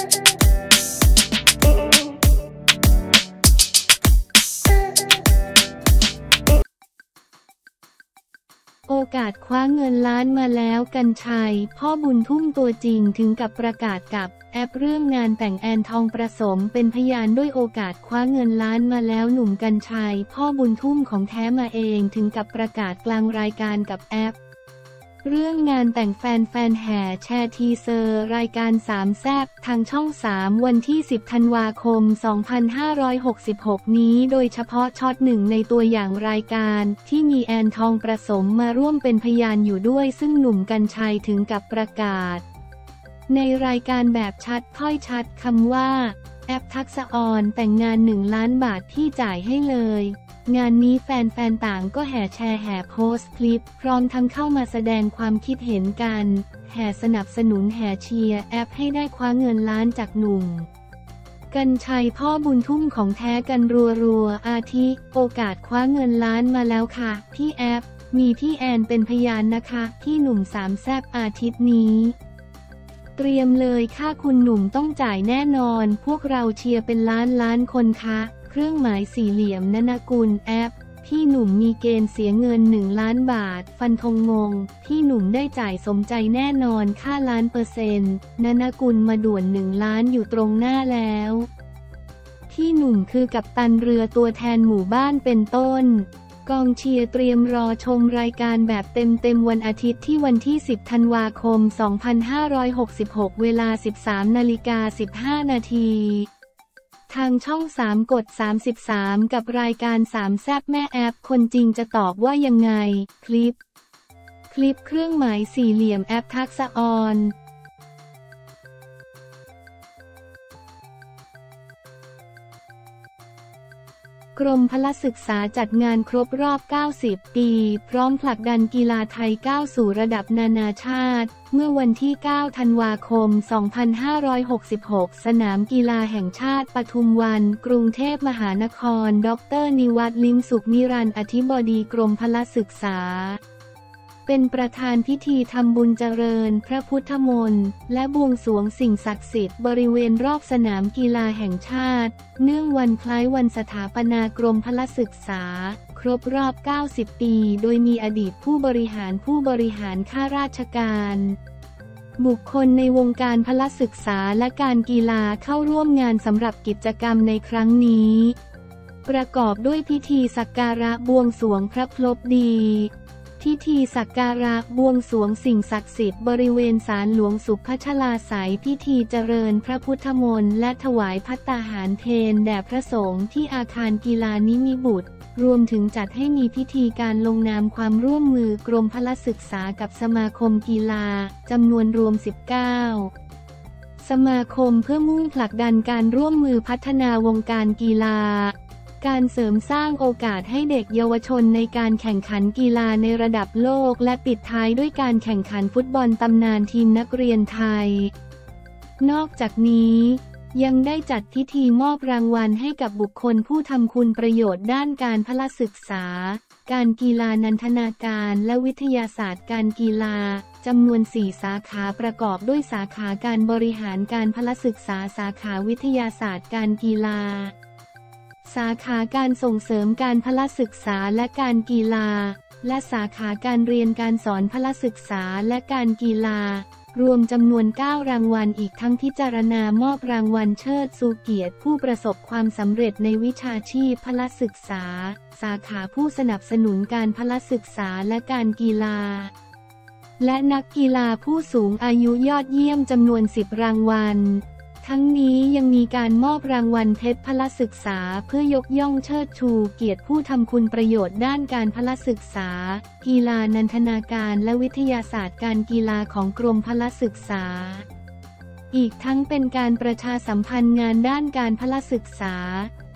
โอกาสคว้าเงินล้านมาแล้วกรรชัยพ่อบุญทุ่มตัวจริงถึงกับประกาศกับแอปเรื่องงานแต่งแอนทองประสมเป็นพยานด้วยโอกาสคว้าเงินล้านมาแล้วหนุ่มกรรชัยพ่อบุญทุ่มของแท้มาเองถึงกับประกาศกลางรายการกับแอปเรื่องงานแต่งแฟนแห่แชร์ทีเซอร์รายการ3แซ่บทางช่อง3วันที่10ธันวาคม2566นี้โดยเฉพาะช็อตหนึ่งในตัวอย่างรายการที่มีแอนทองประสมมาร่วมเป็นพยานอยู่ด้วยซึ่งหนุ่มกรรชัยถึงกับประกาศในรายการแบบชัดถ้อยชัดคำว่าแอปทักษะออนแต่งงาน1ล้านบาทที่จ่ายให้เลยงานนี้แฟนๆต่างก็แห่แชร์แห่โพสต์คลิปพร้อมทั้งเข้ามาแสดงความคิดเห็นกันแห่สนับสนุนแห่เชียร์แอปให้ได้คว้าเงินล้านจากหนุ่มกรรชัยพ่อบุญทุ่มของแท้กันรัวๆอาทิโอกาสคว้าเงินล้านมาแล้วค่ะพี่แอปมีพี่แอนเป็นพยานนะคะที่หนุ่ม3แซ่บอาทิตย์นี้เตรียมเลยค่าคุณหนุ่มต้องจ่ายแน่นอนพวกเราเชียร์เป็นล้านคนคะเครื่องหมายสี่เหลี่ยมนนกุลแอปพี่หนุ่มมีเกณฑ์เสียเงิน1ล้านบาทฟันธงงงพี่หนุ่มได้จ่ายสมใจแน่นอนค่า1,000,000%นนกุลมาด่วน1ล้านอยู่ตรงหน้าแล้วพี่หนุ่มคือกัปตันเรือตัวแทนหมู่บ้านเป็นต้นกองเชียร์เตรียมรอชมรายการแบบเต็มวันอาทิตย์ที่วันที่10ธันวาคม2566เวลา 13:15 น.ทางช่อง3กด33กับรายการ3แซ่บแม่แอปคนจริงจะตอบว่ายังไงคลิปเครื่องหมายสี่เหลี่ยมแอปทักษะออนกรมพละศึกษาจัดงานครบรอบ90ปีพร้อมผลักดันกีฬาไทยก้าวสู่ระดับนานาชาติเมื่อวันที่9ธันวาคม2566สนามกีฬาแห่งชาติปทุมวันกรุงเทพมหานครดร.นิวัฒน์ ลิ้มสุขนิรันดร์อธิบดีกรมพละศึกษาเป็นประธานพิธีทำบุญเจริญพระพุทธมนต์และบวงสรวงสิ่งศักดิ์สิทธิ์บริเวณรอบสนามกีฬาแห่งชาติเนื่องวันคล้ายวันสถาปนากรมพละศึกษาครบรอบ90ปีโดยมีอดีตผู้บริหารข้าราชการบุคคลในวงการพละศึกษาและการกีฬาเข้าร่วมงานสำหรับกิจกรรมในครั้งนี้ประกอบด้วยพิธีสักการะบวงสรวงพระพลบดีพิธีสักการะบวงสรวงสิ่งศักดิ์สิทธิ์บริเวณศาลหลวงสุพัชลาไสยพิธีเจริญพระพุทธมนต์และถวายภัตตาหารเพลแด่พระสงฆ์ที่อาคารกีฬานิมิบุตรรวมถึงจัดให้มีพิธีการลงนามความร่วมมือกรมพละศึกษากับสมาคมกีฬาจำนวนรวม19สมาคมเพื่อมุ่งผลักดันการร่วมมือพัฒนาวงการกีฬาการเสริมสร้างโอกาสให้เด็กเยาวชนในการแข่งขันกีฬาในระดับโลกและปิดท้ายด้วยการแข่งขันฟุตบอลตำนานทีมนักเรียนไทยนอกจากนี้ยังได้จัดพิธีมอบรางวัลให้กับบุคคลผู้ทำคุณประโยชน์ด้านการพละศึกษาการกีฬานันทนาการและวิทยาศาสตร์การกีฬาจำนวน4สาขาประกอบด้วยสาขาการบริหารการพละศึกษาสาขาวิทยาศาสตร์การกีฬาสาขาการส่งเสริมการพละศึกษาและการกีฬาและสาขาการเรียนการสอนพละศึกษาและการกีฬารวมจำนวน9รางวัลอีกทั้งพิจารณามอบรางวัลเชิดชูเกียรติผู้ประสบความสำเร็จในวิชาชีพพละศึกษาสาขาผู้สนับสนุนการพละศึกษาและการกีฬาและนักกีฬาผู้สูงอายุยอดเยี่ยมจำนวน10รางวัลทั้งนี้ยังมีการมอบรางวัลเพชรพละศึกษาเพื่อยกย่องเชิดชูเกียรติผู้ทำคุณประโยชน์ด้านการพละศึกษากีฬานันทนาการและวิทยาศาสตร์การกีฬาของกรมพละศึกษาอีกทั้งเป็นการประชาสัมพันธ์งานด้านการพละศึกษา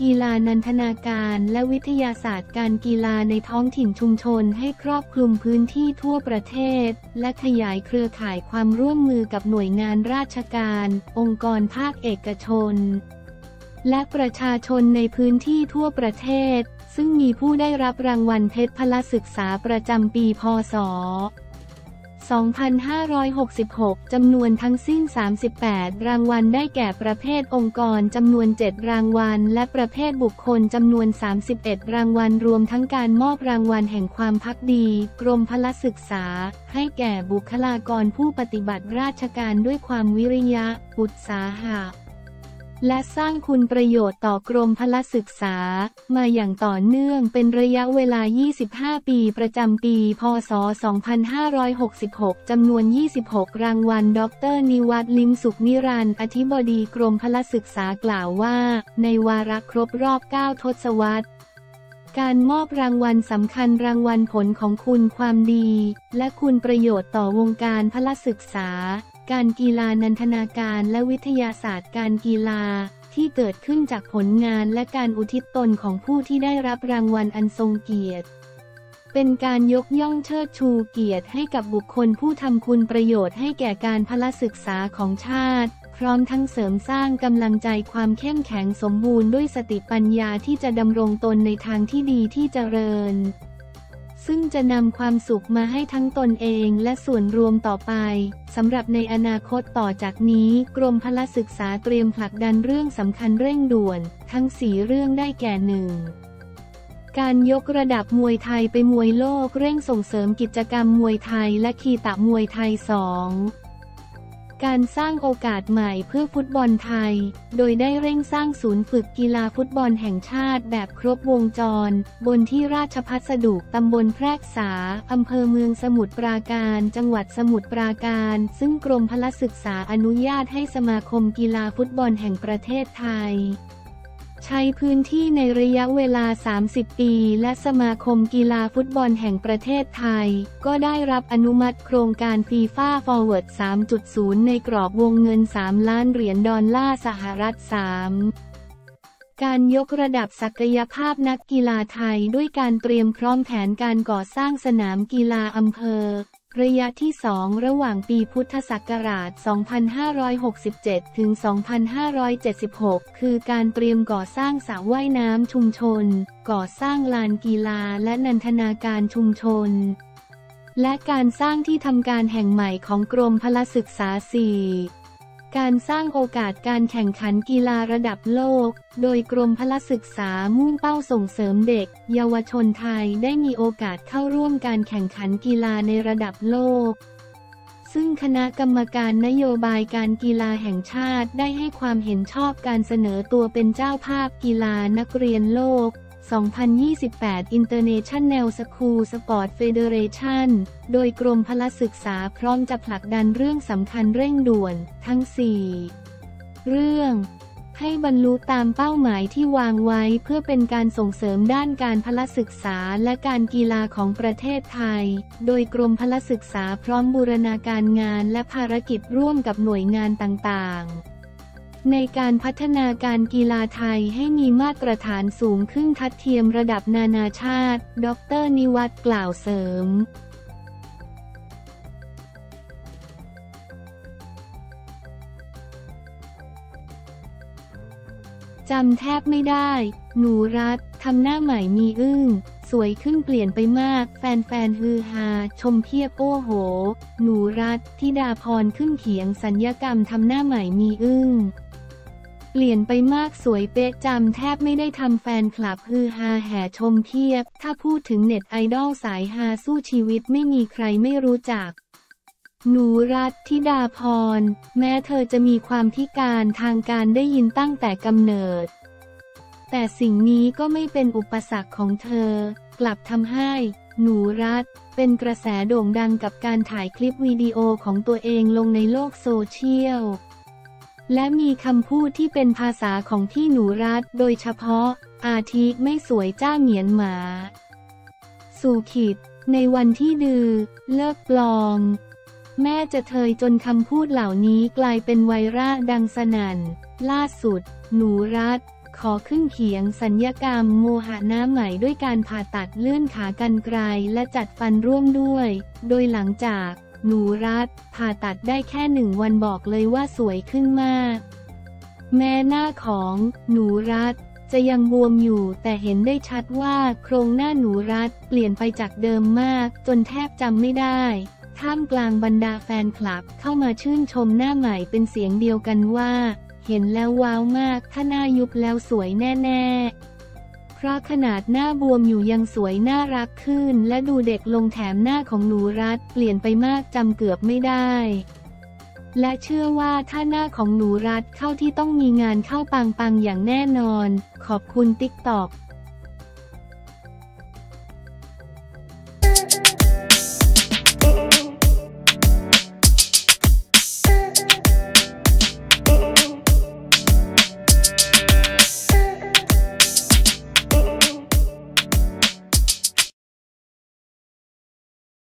กีฬานันทนาการและวิทยาศาสตร์การกีฬาในท้องถิ่นชุมชนให้ครอบคลุมพื้นที่ทั่วประเทศและขยายเครือข่ายความร่วมมือกับหน่วยงานราชการองค์กรภาคเอกชนและประชาชนในพื้นที่ทั่วประเทศซึ่งมีผู้ได้รับรางวัลเพชรพละศึกษาประจำปีพ.ศ. 2566 จำนวนทั้งสิ้น38รางวัลได้แก่ประเภทองค์กรจำนวน7รางวัลและประเภทบุคคลจำนวน31รางวัลรวมทั้งการมอบรางวัลแห่งความภักดีกรมพลศึกษาให้แก่บุคลากรผู้ปฏิบัติราชการด้วยความวิริยะอุตสาหะและสร้างคุณประโยชน์ต่อกรมพลศึกษามาอย่างต่อเนื่องเป็นระยะเวลา25ปีประจำปีพ.ศ. 2566จำนวน26รางวัลดร.นิวัฒน์ ลิ้มสุขนิรันดร์อธิบดีกรมพลศึกษากล่าวว่าในวาระครบรอบ9ทศวรรษการมอบรางวัลสำคัญรางวัลผลของคุณความดีและคุณประโยชน์ต่อวงการพลศึกษาการกีฬานันทนาการและวิทยาศาสตร์การกีฬาที่เกิดขึ้นจากผลงานและการอุทิศตนของผู้ที่ได้รับรางวัลอันทรงเกียรติเป็นการยกย่องเชิดชูเกียรติให้กับบุคคลผู้ทำคุณประโยชน์ให้แก่การพลศึกษาของชาติพร้อมทั้งเสริมสร้างกำลังใจความเข้มแข็งสมบูรณ์ด้วยสติปัญญาที่จะดำรงตนในทางที่ดีที่เจริญซึ่งจะนำความสุขมาให้ทั้งตนเองและส่วนรวมต่อไปสำหรับในอนาคตต่อจากนี้กรมพลศึกษาเตรียมผลักดันเรื่องสำคัญเร่งด่วนทั้ง4เรื่องได้แก่ 1. การยกระดับมวยไทยไปมวยโลกเร่งส่งเสริมกิจกรรมมวยไทยและคีตะมวยไทย 2. การสร้างโอกาสใหม่เพื่อฟุตบอลไทยโดยได้เร่งสร้างศูนย์ฝึกกีฬาฟุตบอลแห่งชาติแบบครบวงจรบนที่ราชพัสดุตำบลแพรกษาอำเภอเมืองสมุทรปราการจังหวัดสมุทรปราการซึ่งกรมพลศึกษาอนุญาตให้สมาคมกีฬาฟุตบอลแห่งประเทศไทยใช้พื้นที่ในระยะเวลา30ปีและสมาคมกีฬาฟุตบอลแห่งประเทศไทยก็ได้รับอนุมัติโครงการ FIFA Forward 3.0 ในกรอบวงเงิน$3 ล้านสหรัฐ 3. การยกระดับศักยภาพนักกีฬาไทยด้วยการเตรียมพร้อมแผนการก่อสร้างสนามกีฬาอำเภอระยะที่2ระหว่างปีพุทธศักราช 2567 ถึง 2576 คือการเตรียมก่อสร้างสระว่ายน้ำชุมชนก่อสร้างลานกีฬาและนันทนาการชุมชนและการสร้างที่ทำการแห่งใหม่ของกรมพลศึกษา 4การสร้างโอกาสการแข่งขันกีฬาระดับโลกโดยกรมพลศึกษามุ่งเป้าส่งเสริมเด็กเยาวชนไทยได้มีโอกาสเข้าร่วมการแข่งขันกีฬาในระดับโลกซึ่งคณะกรรมการนโยบายการกีฬาแห่งชาติได้ให้ความเห็นชอบการเสนอตัวเป็นเจ้าภาพกีฬานักเรียนโลก2028 International School Sport Federation โดยกรมพลศึกษาพร้อมจะผลักดันเรื่องสำคัญเร่งด่วนทั้ง4เรื่องให้บรรลุตามเป้าหมายที่วางไว้เพื่อเป็นการส่งเสริมด้านการพลศึกษาและการกีฬาของประเทศไทยโดยกรมพลศึกษาพร้อมบูรณาการงานและภารกิจร่วมกับหน่วยงานต่างๆในการพัฒนาการกีฬาไทยให้มีมาตรฐานสูงขึ้นทัดเทียมระดับนานาชาติดร.นิวัฒน์กล่าวเสริมจำแทบไม่ได้หนูรัฐทำหน้าใหม่มีอึ้งสวยขึ้นเปลี่ยนไปมากแฟนๆฮือฮาชมเพียบโอ้โหหนูรัฐธิดาพรขึ้นเขียงสัญญกรรมทำหน้าใหม่มีอึ้งเปลี่ยนไปมากสวยเป๊ะจำแทบไม่ได้ทำแฟนคลับฮือฮาแห่ชมเพียบถ้าพูดถึงเน็ตไอดอลสายฮาสู้ชีวิตไม่มีใครไม่รู้จักหนูรัฐธิดาพรแม้เธอจะมีความพิการทางการได้ยินตั้งแต่กำเนิดแต่สิ่งนี้ก็ไม่เป็นอุปสรรคของเธอกลับทำให้หนูรัฐเป็นกระแสโด่งดังกับการถ่ายคลิปวิดีโอของตัวเองลงในโลกโซเชียลและมีคำพูดที่เป็นภาษาของพี่หนูรัฐโดยเฉพาะอาทิไม่สวยจ้าเหมียนหมาสู่ขีดในวันที่ดื้อเลิกปลอมแม่จะเทยจนคำพูดเหล่านี้กลายเป็นไวรัลดังสนั่นล่าสุดหนูรัฐขอขึ้นเขียงศัลยกรรมโมหะหน้าใหม่ด้วยการผ่าตัดเลื่อนขากรรไกรและจัดฟันร่วมด้วยโดยหลังจากหนูรัฐผ่าตัดได้แค่1 วันบอกเลยว่าสวยขึ้นมากแม้หน้าของหนูรัฐจะยังบวมอยู่แต่เห็นได้ชัดว่าโครงหน้าหนูรัฐเปลี่ยนไปจากเดิมมากจนแทบจำไม่ได้ท ท่ามกลางบรรดาแฟนคลับเข้ามาชื่นชมหน้าใหม่เป็นเสียงเดียวกันว่าเห็นแล้วว้าวมากถ้าหน้ายุบแล้วสวยแน่ๆเพราะขนาดหน้าบวมอยู่ยังสวยน่ารักขึ้นและดูเด็กลงแถมหน้าของหนูรัฐเปลี่ยนไปมากจำเกือบไม่ได้และเชื่อว่าถ้าหน้าของหนูรัฐเข้าที่ต้องมีงานเข้าปังๆอย่างแน่นอนขอบคุณ TikTok